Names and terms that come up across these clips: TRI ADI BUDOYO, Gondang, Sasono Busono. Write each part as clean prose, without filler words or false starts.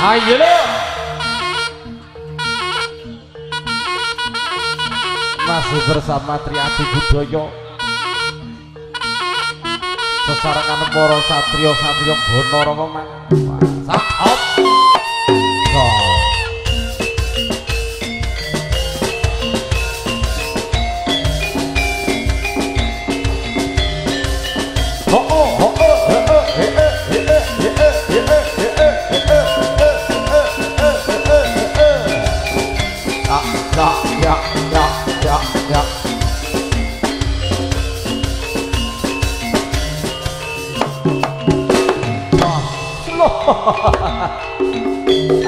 Ayo lo. Masih bersama Tri Adi Budoyo sesarengan para satriya-satriya Banara Komang. Saop.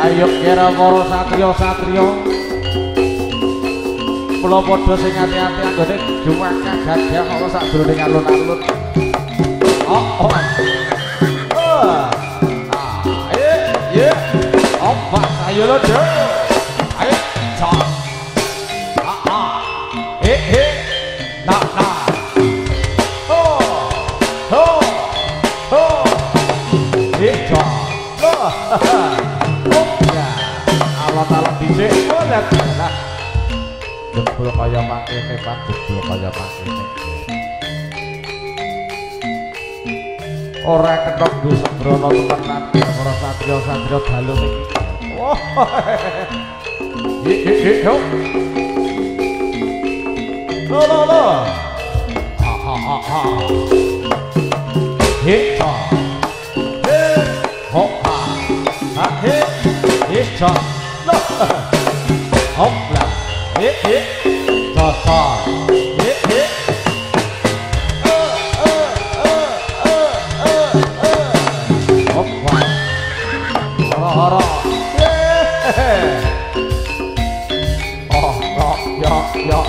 Ayo kira para satriya-satriya kula padha sing ati-ati anggone jumak kagak kok sadurunge alun-alun. Oh oh. Ayo ye. Apa ayo lho, Dek. Ayo jam. He nah nah. Alat-alat DJ boleh lah. Jebul kaya mangkene Pak, jebul kaya mangkene. Ora ketok nggo sembrono tenan para satriya-satriya Galuh iki. Wah. Yo. Lo. Ha. Hit. Hop. Hit, hit, shot, no, hopla, hit, hit, shot, shot, hit, hit, hopla, hara, hara, oh, ya,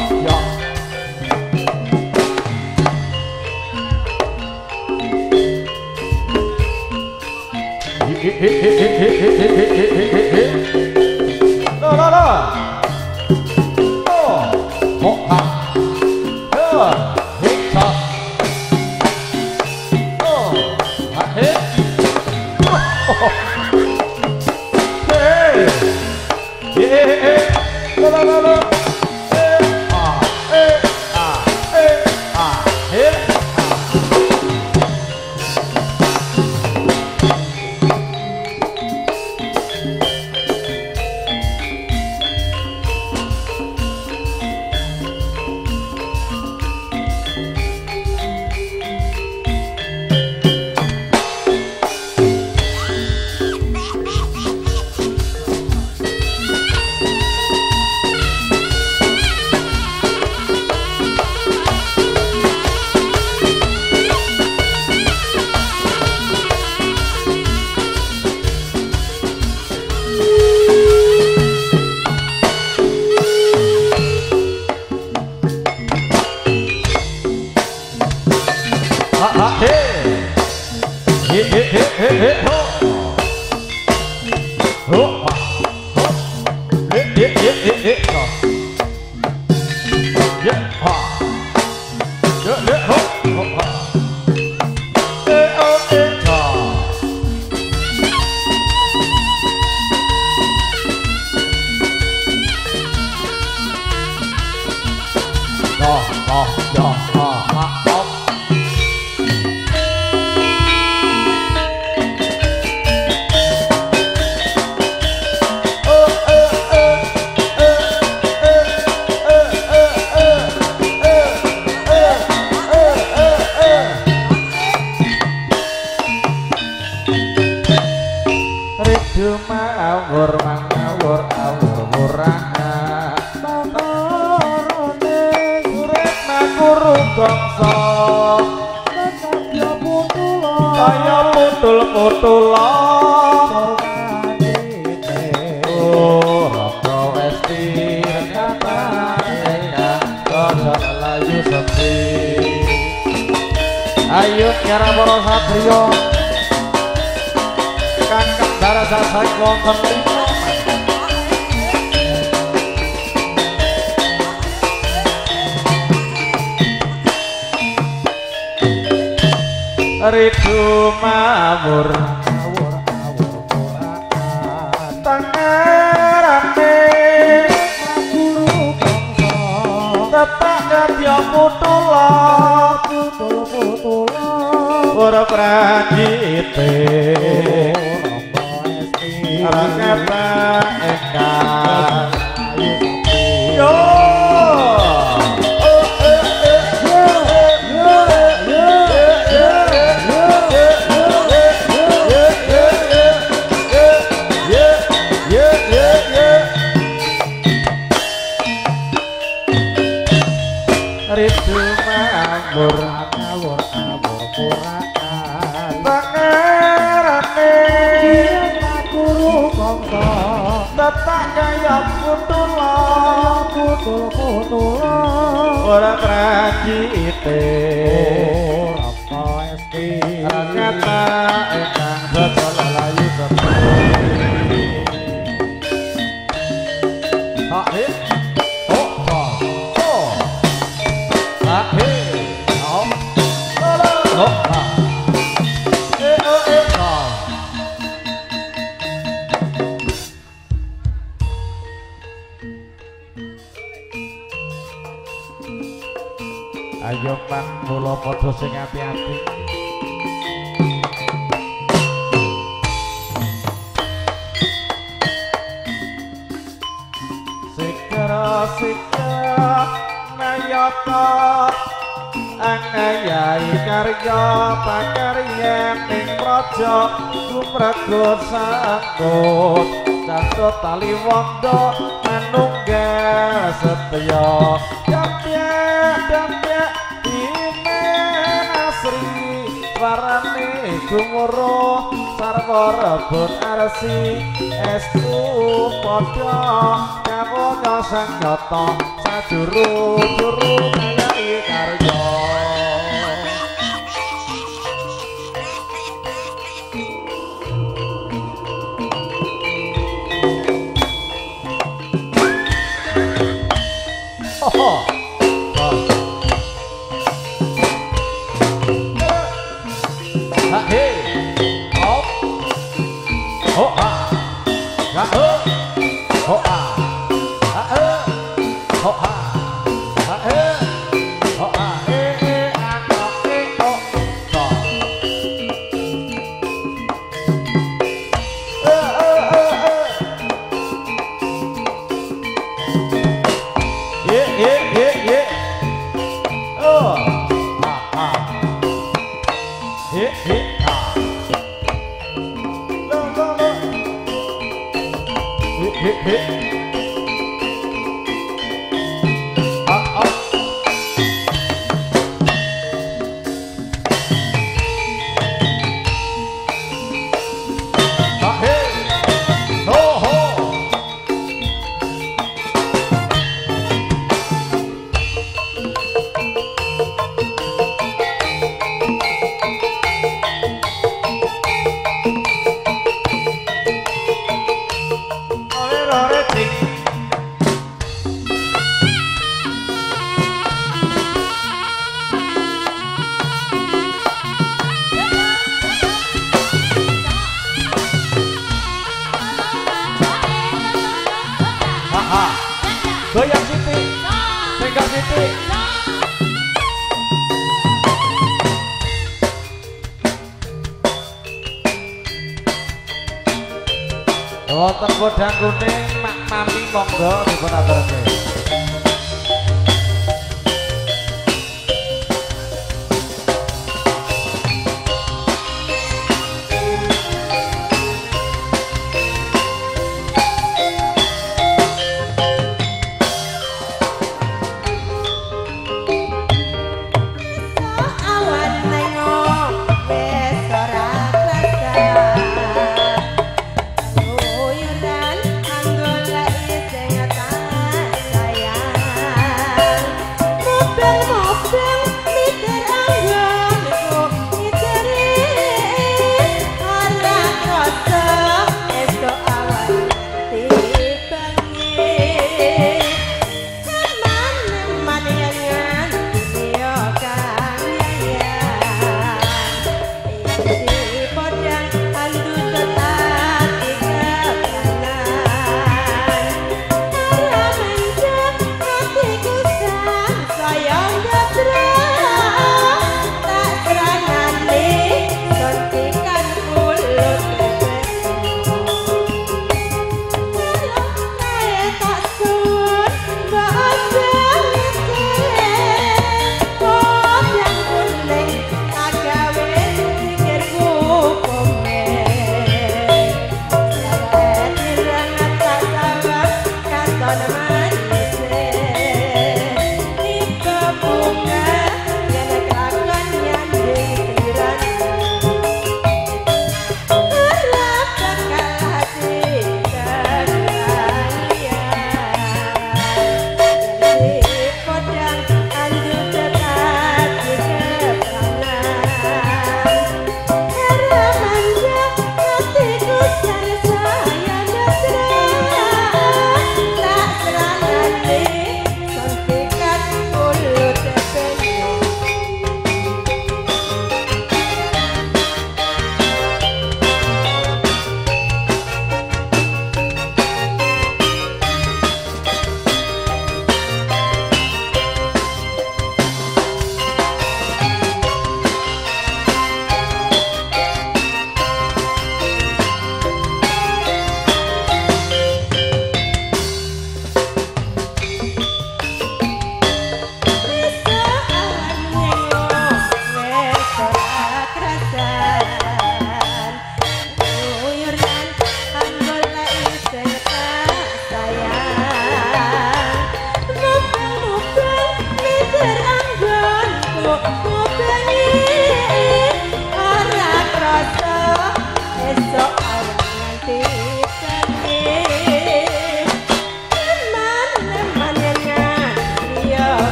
Ridho mawur tak dia putulah putulah ora pradite ora kata eka yo ora tragite ora poesti kata engkang basa layu mula padha sing ati-ati sikra nayata anayai karya pakarya ing praja sumregot sangkut cantut tali wanda manunggal setya warane gumuro sarwa rebut arsi esku padha kawono sanjata sajuru-juru kayai karya Godang kuning mak mami monggo dipun aturke.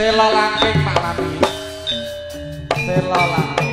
Selo langking Pak Lati. Selo langking.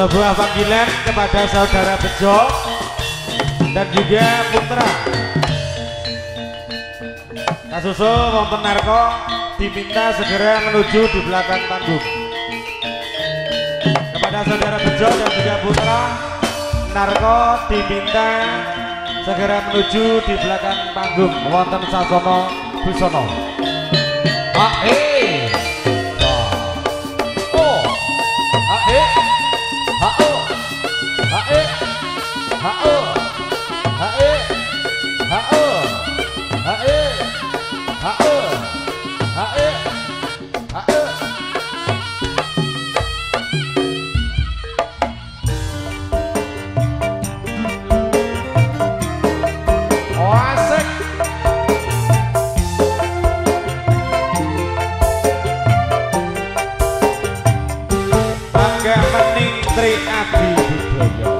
Sebuah panggilan kepada saudara Bejo dan juga putra Kasuso wonten Narko diminta segera menuju di belakang panggung. Kepada saudara Bejo dan juga putra Narko diminta segera menuju di belakang panggung wonten Sasono Busono. TRI ADI Budoyo.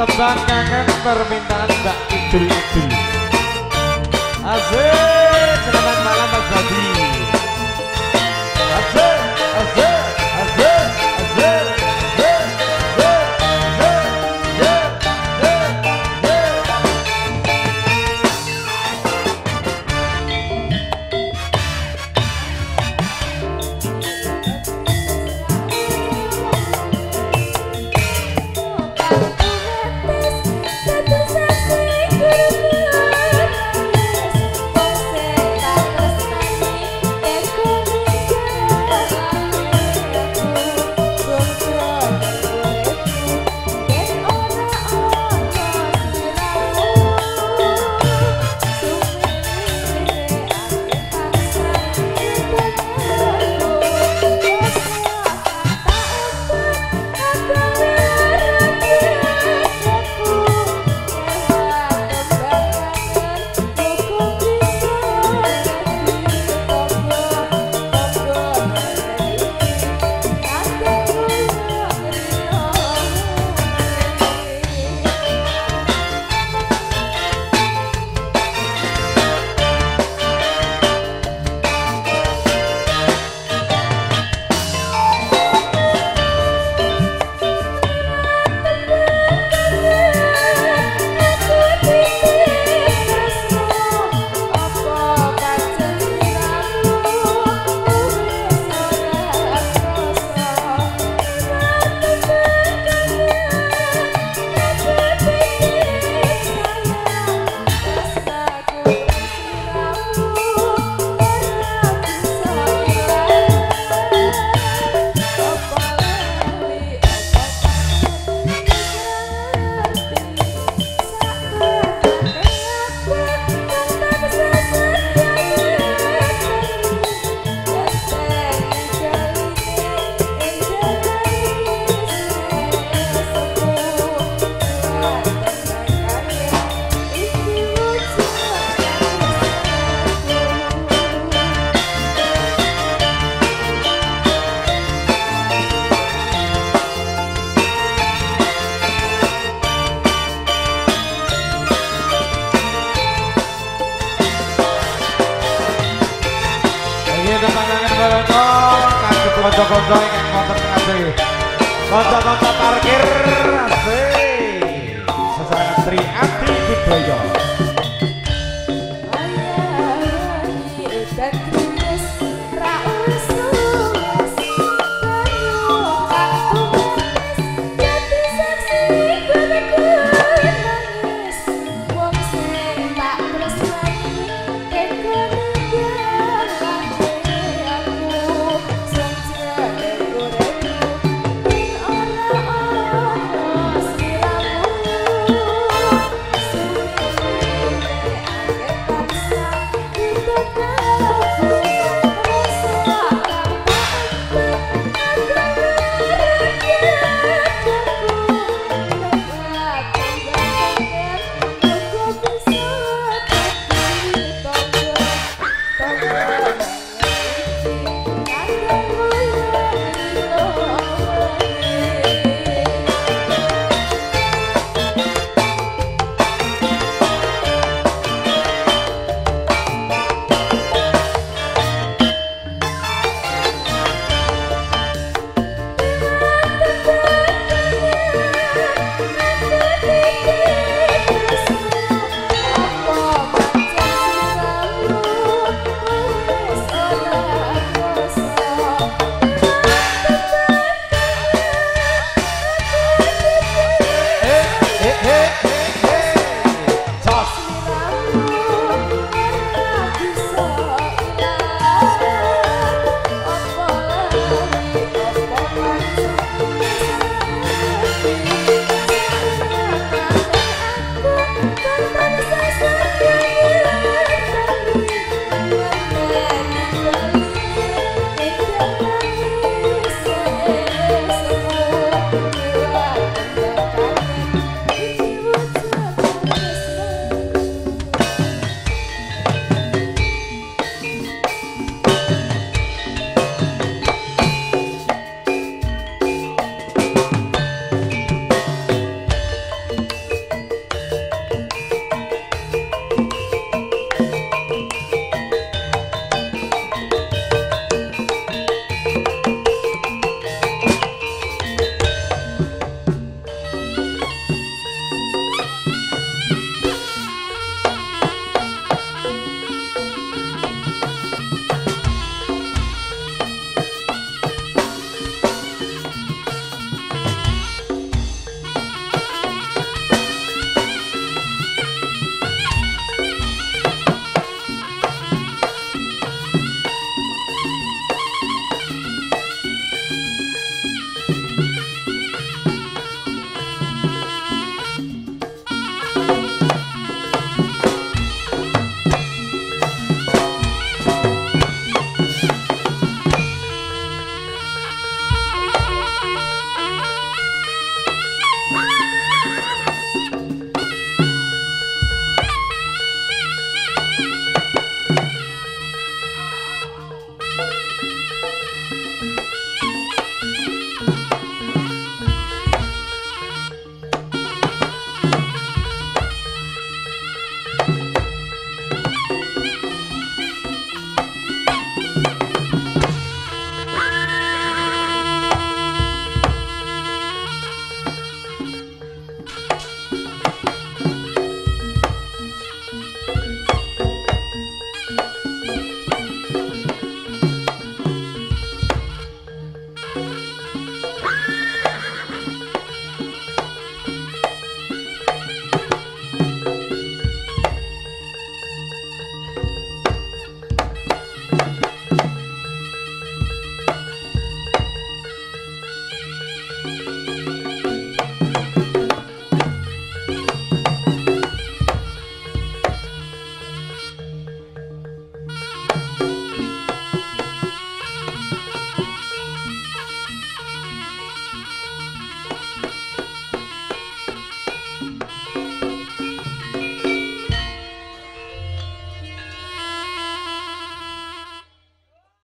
tembang kangen permintaan Mbak Idul. Asik, selamat malam Mas Badi. Asik, asik, asik, asik, asik, asik, asik, asik, konco-konco ingin motor asli, konco-konco parkir asli, sesarangan TRI ADI Budoyo.